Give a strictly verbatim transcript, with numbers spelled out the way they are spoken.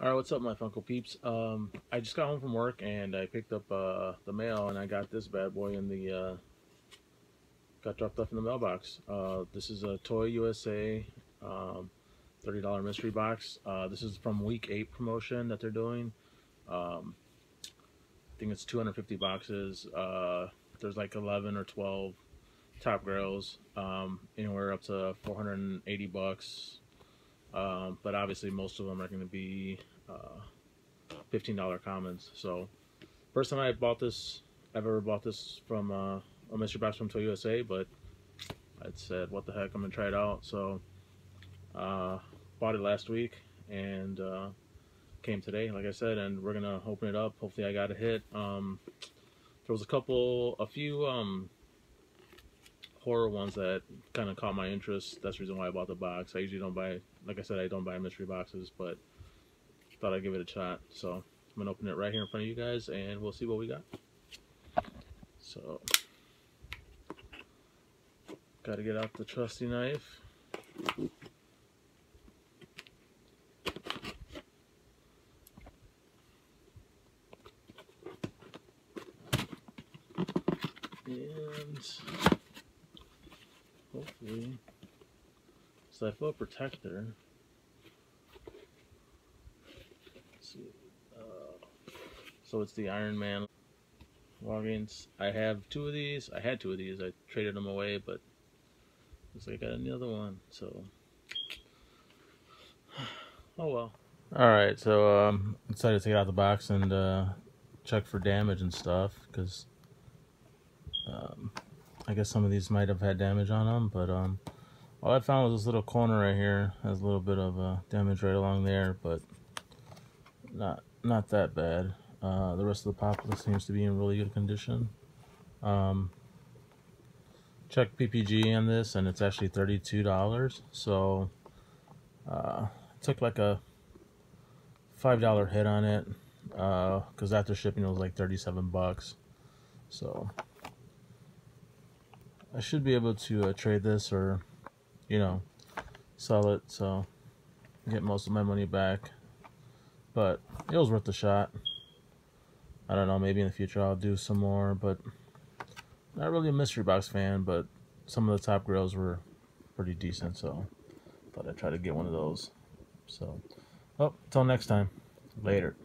All right, what's up, my Funko peeps? Um, I just got home from work and I picked up uh, the mail, and I got this bad boy in the uh, got dropped off in the mailbox. Uh, this is a ToyUSA um, thirty dollar mystery box. Uh, this is from Week Eight promotion that they're doing. Um, I think it's two hundred fifty boxes. Uh, there's like eleven or twelve top girls, um, anywhere up to four hundred eighty bucks. Um, but obviously most of them are going to be uh, fifteen dollar commons. So first time I bought this, I've ever bought this from uh, a mystery box from ToyUSA, but I said, what the heck, I'm going to try it out. So uh, bought it last week and uh, came today, like I said, and we're going to open it up. Hopefully I got a hit. Um, there was a couple, a few um, horror ones that kind of caught my interest. That's the reason why I bought the box. I usually don't buy, like I said, I don't buy mystery boxes, but thought I'd give it a shot. So I'm gonna open it right here in front of you guys and we'll see what we got. So gotta get out the trusty knife. And hopefully, so I feel a protector. Let's see, uh, so it's the Iron Man logins. I have two of these. I had two of these. I traded them away, but looks like I got another one. So, oh well. All right, so um, I'm excited to get out the box and uh, check for damage and stuff, because Um, I guess some of these might have had damage on them, but um, all I found was this little corner right here has a little bit of uh, damage right along there, but not not that bad. Uh, the rest of the pop seems to be in really good condition. Um, check P P G on this, and it's actually thirty-two dollars. So uh, I took like a five dollar hit on it, because uh, after shipping it was like thirty-seven bucks. So I should be able to uh, trade this, or, you know, sell it, so get most of my money back. But it was worth a shot. I don't know, maybe in the future I'll do some more, but not really a mystery box fan, but some of the top grills were pretty decent, so thought I'd try to get one of those. So, well, till next time. Later.